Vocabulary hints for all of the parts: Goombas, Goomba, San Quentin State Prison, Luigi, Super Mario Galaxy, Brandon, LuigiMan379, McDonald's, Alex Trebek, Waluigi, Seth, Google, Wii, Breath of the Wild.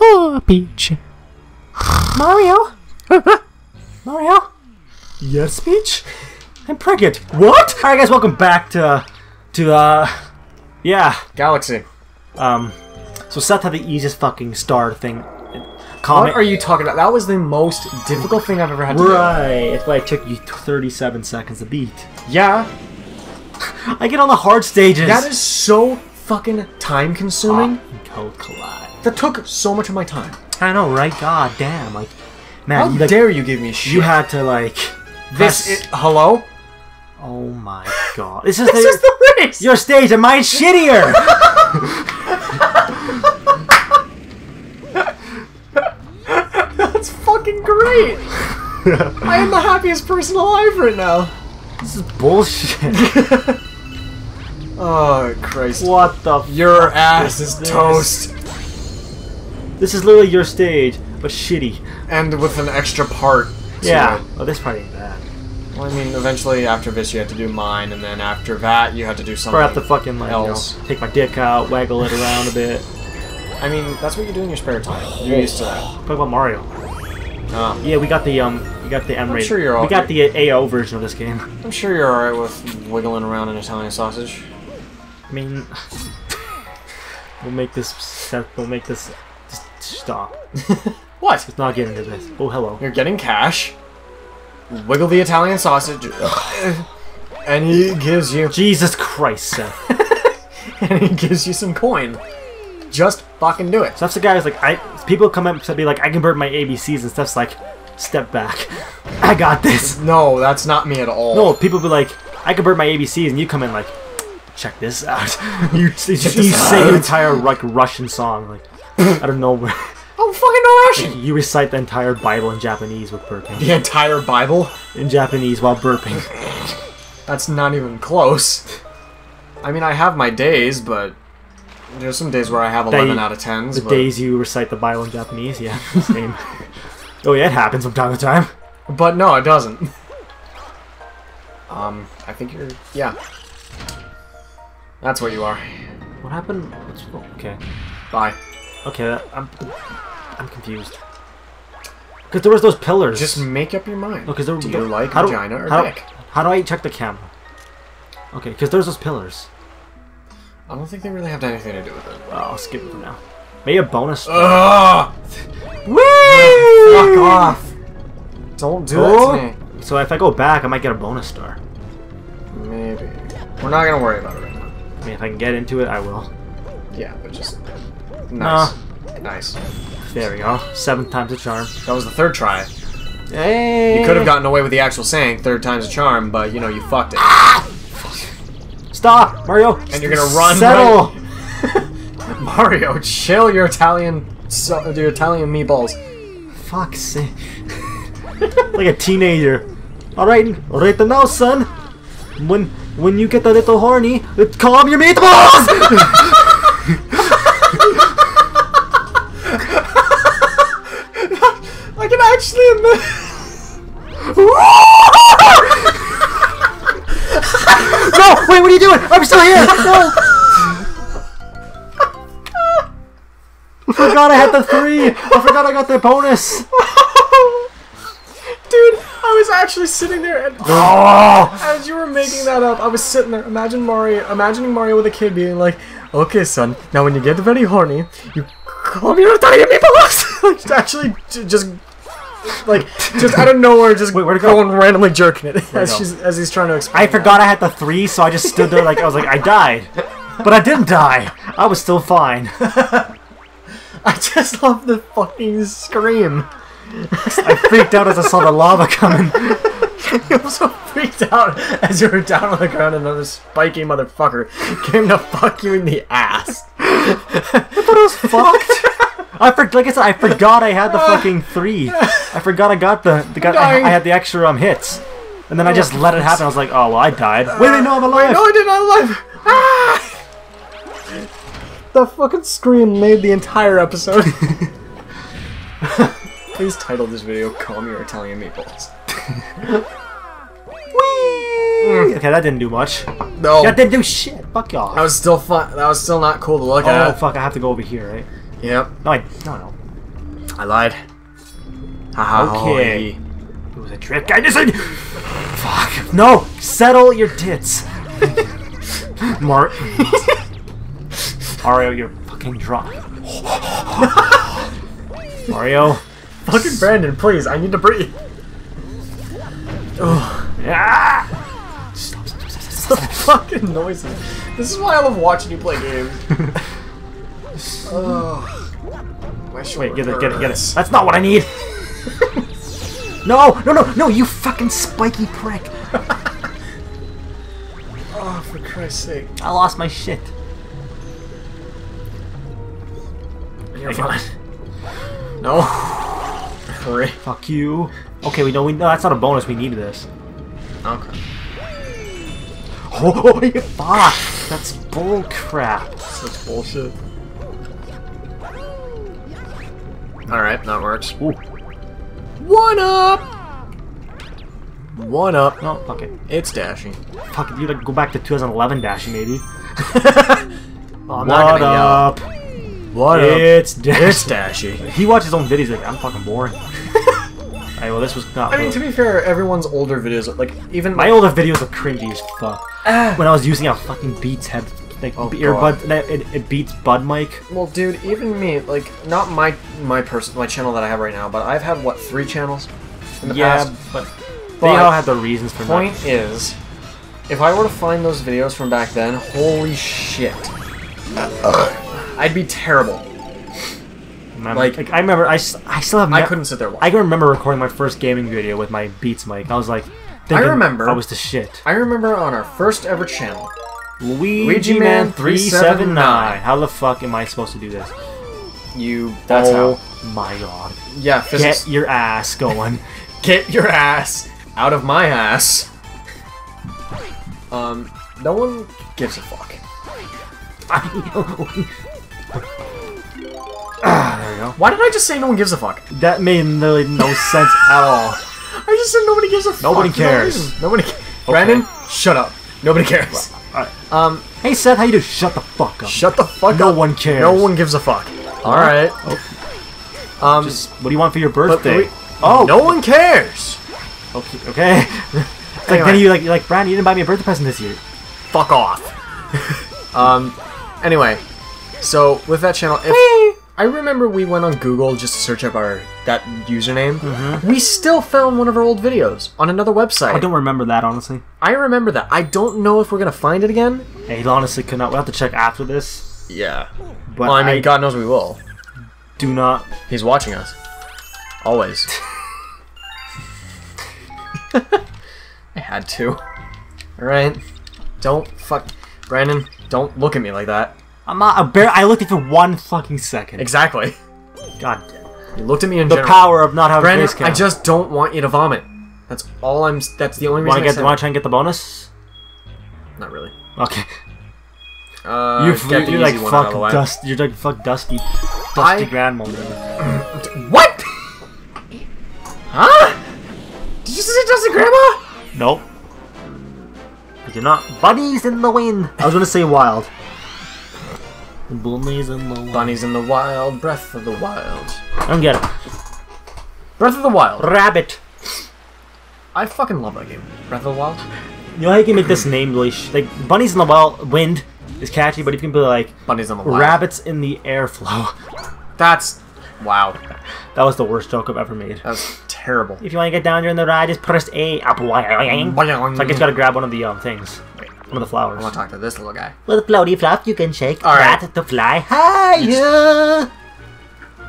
Oh, Peach. Mario? Mario? Yes, Peach? I'm pregnant. What? Alright, guys, welcome back to Galaxy. So Seth had the easiest fucking star thing. Comment. What are you talking about? That was the most difficult thing I've ever had to do. Right. That's why it took you 37 seconds to beat. Yeah. I get on the hard stages. That is so fucking time consuming. Cold collide. That took so much of my time. I know, right? God damn. Like, man, how dare you give me shit? You had to, like. This is. Hello? Oh my god. This is the race! Your stage and mine's shittier! That's fucking great! I am the happiest person alive right now. This is bullshit. Oh, Christ. What the fuck? Your ass is toast. This is literally your stage, but shitty. And with an extra part. Yeah. Oh, this part ain't bad. Well, I mean, eventually after this you had to do mine, and then after that you had to do something else. Or I have to fucking, like, you know, take my dick out, waggle it around a bit. I mean, that's what you do in your spare time. You're used to that. Talk about Mario. Yeah, we got the M-rated. I'm sure you're all. We got the AO version of this game. I'm sure you're alright with wiggling around an Italian sausage. I mean, we'll make this stop. What? Let's not get into this. Oh, hello. You're getting cash. Wiggle the Italian sausage. And he gives you. Jesus Christ, Seth. And he gives you some coin. Just fucking do it. Stuff's the guy who's like, people come up and be like, I can burn my ABCs, and Stuff's like, step back. I got this. No, that's not me at all. No, people be like, I can burn my ABCs, and you come in like, check this out. you sing an entire like Russian song. Like, I don't know where. Oh, fucking no Russian! You recite the entire Bible in Japanese with burping. The entire Bible? In Japanese while burping. That's not even close. I mean, I have my days, but there's some days where I have 11 out of 10s. The days you recite the Bible in Japanese, yeah, same. Oh yeah, it happens from time to time. But no, it doesn't. I think you're, yeah. That's what you are. What happened? Okay. Bye. Okay, I'm confused. Because there was those pillars. Just make up your mind. No, do you like vagina or dick? How do I check the camera? Okay, because there's those pillars. I don't think they really have anything to do with it. Well, I'll skip it for now. Maybe a bonus. Ugh! Whee! Fuck off! Don't do that to me. So if I go back, I might get a bonus star. Maybe. We're not gonna worry about it right now. I mean, if I can get into it, I will. Yeah, but just. Nice. No. Nice. There we go. 7 times a charm. That was the 3rd try. Hey. You could have gotten away with the actual saying 3rd time's a charm, but you know, you fucked it. Ah! Stop, Mario! And you're gonna run. Settle! Right. Mario, chill your Italian meatballs. Fuck's sake. Like a teenager. Alright now, son. When you get a little horny, calm your meatballs! I can actually No! Wait, what are you doing? I'm still here! No! I forgot I had the 3! I forgot I got the bonus! Dude, I was actually sitting there and as you were making that up, I was sitting there imagining Mario with a kid being like, okay, son, now when you get very horny, you call your Italian meatballs! Like, actually, just out of nowhere, just going randomly jerking it as he's trying to explain. I forgot I had the 3, so I just stood there like, I was like, I died. But I didn't die. I was still fine. I just love the fucking scream. I freaked out as I saw the lava coming. You also freaked out as you were down on the ground and another spiky motherfucker came to fuck you in the ass. I thought I was fucked. Like I said, I forgot I had the fucking 3. I forgot I got I had the extra hits. And then I just let it happen. I was like, oh, well, I died. Wait, no, I'm alive. Wait, no, I didn't. I'm alive. Ah! The fucking scream made the entire episode. Please title this video, Call Me Your Italian Meatballs. Whee! Okay, that didn't do much. No. That didn't do shit. Fuck y'all. That was still fun. That was still not cool to look at. Oh fuck! I have to go over here, right? Yep. No, no. I lied. Okay. It was a trick. I just. Fuck. No. Settle your tits, Martin. Mario, you're fucking drunk. Mario. Fucking Brandon, please. I need to breathe. Ugh. Ah! Stop. Fucking noises. This is why I love watching you play games. Wait, get it. That's not what I need. No, you fucking spiky prick. Oh, for Christ's sake. I lost my shit. You're fine. No. Hurry. Fuck you. Okay, we know that's not a bonus. We need this. Okay. Oh, fuck! That's bull crap. Such bullshit. All right, that works. Ooh. 1-up. 1-up. No, fuck it. It's dashing. Fuck it. You like go back to 2011 dashing maybe. One-up. What up? It's Dashy. He watches his own videos like, I'm fucking boring. Alright, well this was not I mean, to be fair, everyone's older videos, like, even... My older videos are cringy as fuck. When I was using a fucking Beats head, like, earbud, it beats Bud mic. Well, dude, even me, like, not my channel that I have right now, but I've had, what, 3 channels in the past? Yeah, but they all had the reasons for that. Point is, if I were to find those videos from back then, holy shit. I'd be terrible. Like I remember, I still have. I couldn't sit there. I can remember recording my first gaming video with my Beats mic. I was like, I remember. I was the shit. I remember on our first ever channel, LuigiMan379. How the fuck am I supposed to do this? That's how. My god. Yeah. Physics. Get your ass going. Get your ass out of my ass. No one gives a fuck. I know. There we go. Why did I just say no one gives a fuck? That made literally no sense at all. I just said nobody gives a fuck. Nobody cares. Nobody cares. Okay. Brandon, shut up. Nobody cares. Alright. Hey Seth, how you do? Shut the fuck up. Shut the fuck up. No one cares. No one gives a fuck. Alright. Oh. What do you want for your birthday? No one cares. Okay. It's like, anyway. Then you're like, Brandon, you didn't buy me a birthday present this year. Fuck off. Anyway. So, with that channel, I remember we went on Google just to search up that username. Mm-hmm. We still found one of our old videos on another website. I don't remember that, honestly. I remember that. I don't know if we're going to find it again. Hey, honestly, could not. We'll have to check after this. Yeah. But well, I mean, God knows we will. Do not. He's watching us. Always. I had to. Alright. Don't fuck. Brandon, don't look at me like that. I'm not I looked at you for 1 fucking second. Exactly. God damn. You looked at me in general. The power of not having Brandon, face cam. I just don't want you to vomit. That's all I'm... That's the only reason I said. Want to try and get the bonus? Not really. Okay. You're like fuck dust. You're like fuck dusty. Dusty grandmother. What? Huh? Did you say dusty grandma? Nope. You're not bunnies in the wind. I was gonna say wild. Bunnies in the wild. Bunnies in the wild. Breath of the wild. I don't get it. Breath of the wild. Rabbit. I fucking love that game. Breath of the wild. You know how you can make this name like bunnies in the wild. Wind is catchy, but you can be like bunnies in the wild. Rabbits in the airflow. That's wow. That was the worst joke I've ever made. That was terrible. If you want to get down during the ride, just press A. Up. So I guess you gotta grab one of the things. One of the flowers. I want to talk to this little guy. With floaty flop, you can shake that to fly higher.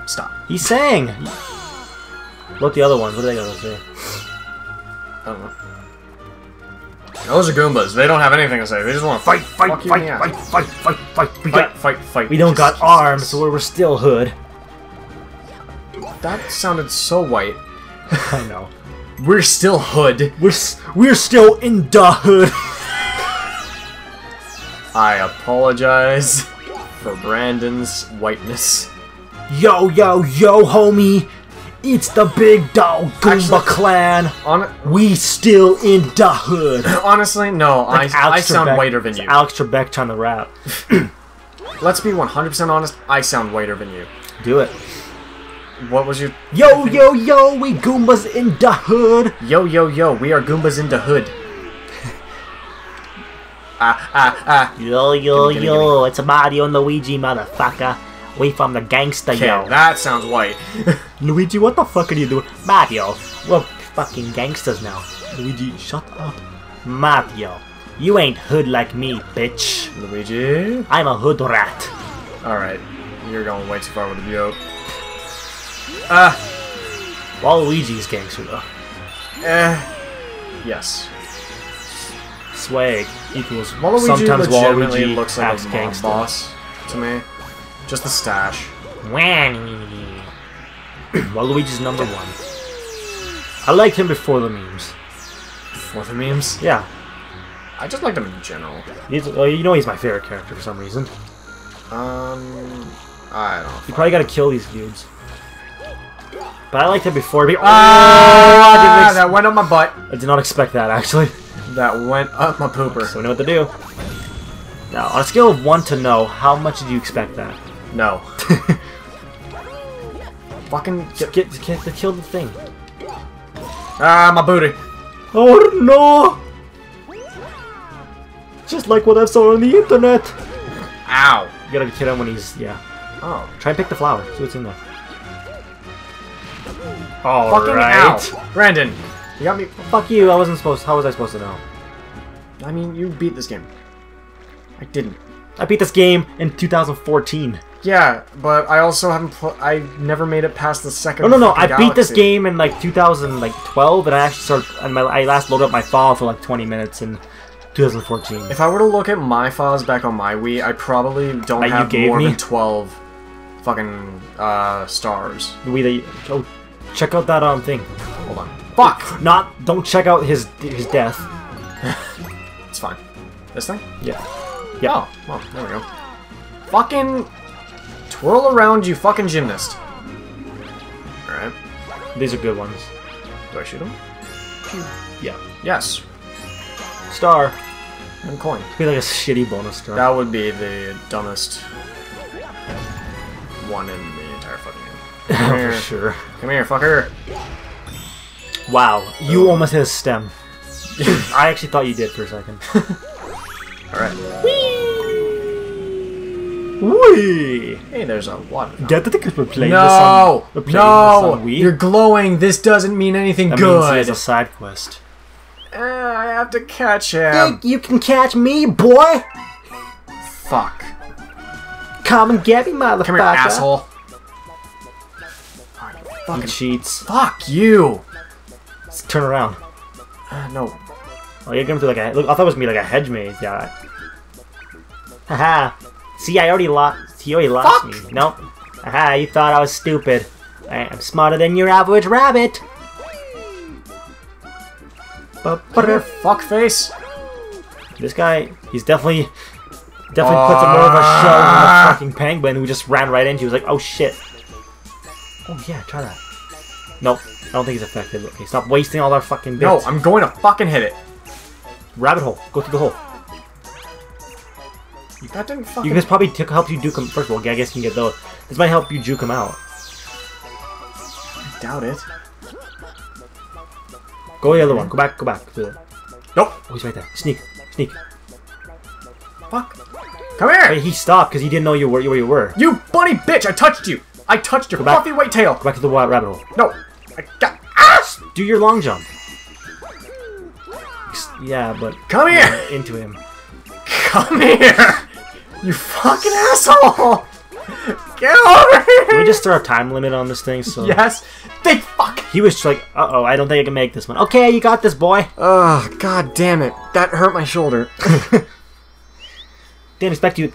Stop. He sang. Look the other ones. What are they going to say? I don't know. Those are Goombas. They don't have anything to say. They just want to fight. Fight. We don't got arms, so we're still hood. That sounded so white. I know. We're still hood. We're still in the hood. I apologize for Brandon's whiteness. Yo, homie. It's the big dog Goomba clan. We still in the hood. Honestly, no. Like I sound whiter than you. Alex Trebek trying to rap. Let's be 100% honest. I sound whiter than you. Do it. What was your... Yo, yo, yo, we Goombas in the hood. Yo, yo, yo, we are Goombas in the hood. Yo, yo, yo, it's Mario and Luigi, motherfucker. We from the gangsta, yo. That sounds white. Luigi, what the fuck are you doing? Mario, we're fucking gangsters now. Luigi, shut up. Mario, you ain't hood like me, bitch. Luigi? I'm a hood rat. Alright, you're going way too far with the joke. Waluigi's gangster, though. Yes. Swag equals Waluigi sometimes Waluigi looks like a gangster boss to me. Just the stash. Wanny. Waluigi's number one. I liked him before the memes. Before the memes? Yeah. I just liked him in general. You know he's my favorite character for some reason. I don't know. You probably gotta kill these dudes. But I liked him before. Ah! That went up my butt. I did not expect that, actually. That went up my pooper. So we know what to do. Now, on a scale of 1 to no, how much did you expect that? No. Fucking get to kill the thing. Ah, my booty. Oh no! Just like what I saw on the internet. Ow! You gotta hit him when he's Oh, try and pick the flower. See what's in there. All fucking right, ow. Brandon. You got me. Fuck you. I wasn't supposed. How was I supposed to know? I mean, you beat this game. I didn't. I beat this game in 2014. Yeah, but I also haven't. I never made it past the second. No. I beat this game in like 2012, and I actually I last loaded up my file for like 20 minutes in 2014. If I were to look at my files back on my Wii, I probably don't have more than 12 fucking stars. The Wii that you, check out that thing. Hold on. Fuck! Don't check out his death. It's fine. This thing? Yeah. Yeah. Oh, well, there we go. Fucking twirl around, you fucking gymnast. Alright. These are good ones. Do I shoot them? Yeah. Yes. Star. And coin. It'd be like a shitty bonus star. That would be the dumbest one in the entire fucking game. For sure. Come here, fucker. Wow, you almost hit a stem. I actually thought you did for a second. Alright. Whee! Whee! Hey, there's a water. I think we're playing this on Wii. You're glowing. This doesn't mean anything good. That means it's a side quest. I have to catch him. You can catch me, boy! Fuck. Come and get me, motherfucker. Come here, asshole. Fucking cheats. Fuck you! Let's turn around. No. Oh, you're going to do like a... Look, I thought it was me like a hedge maze. Yeah. Haha. See, I already lost... He already lost me. Nope. Haha, you thought I was stupid. I'm smarter than your average rabbit. But fuckface. This guy, he's definitely puts a more of a show than the fucking penguin who just ran right into you. He was like, oh shit. Oh yeah, try that. Nope, I don't think it's effective. Okay, stop wasting all our fucking bits. No, I'm going to fucking hit it. Rabbit hole. Go through the hole. That didn't fucking... You guys probably help you duke him. First of all, I guess you can get those. This might help you juke him out. I doubt it. Go the other one. Go back, go back. Do that. Nope. Oh, he's right there. Sneak. Sneak. Fuck. Come here! Wait, he stopped because he didn't know you were where you were. You bunny bitch! I touched you! I touched your fluffy white tail! Go back to the wild rabbit hole. No! I got... Ah! Do your long jump. Yeah, but... Come here! Into him. Come here! You fucking asshole! Get over here! Can we just throw a time limit on this thing? So... Yes! Big fuck! He was just like, uh-oh, I don't think I can make this one. Okay, you got this, boy! Oh, god damn it. That hurt my shoulder. Don't expect to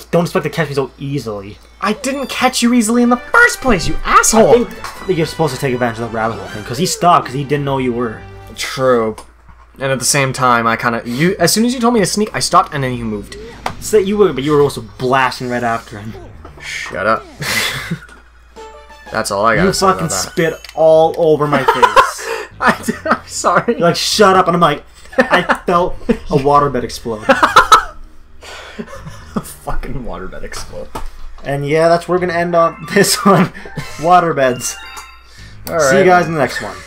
catch me so easily. I didn't catch you easily in the first place, you asshole! I think you're supposed to take advantage of the rabbit hole thing, because he stopped, because he didn't know you were. True. And at the same time, I kind of... As soon as you told me to sneak, I stopped, and then you moved. So you were, but you were also blasting right after him. Shut up. That's all I got. You fucking spit all over my face. I did. I'm sorry. You're like, shut up, and I'm like, I felt a waterbed explode. A fucking waterbed explode. And yeah, that's where we're gonna end on this one. Waterbeds. All right. See you guys in the next one.